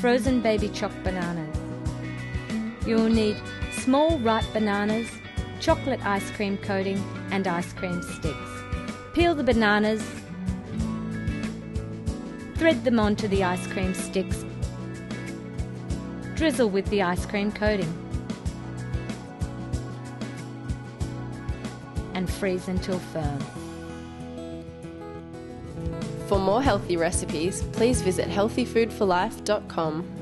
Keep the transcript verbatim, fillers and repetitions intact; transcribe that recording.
frozen baby choc bananas. You'll need small ripe bananas, chocolate ice cream coating and ice cream sticks. Peel the bananas, thread them onto the ice cream sticks, drizzle with the ice cream coating and freeze until firm. For more healthy recipes, please visit healthy food for life dot com.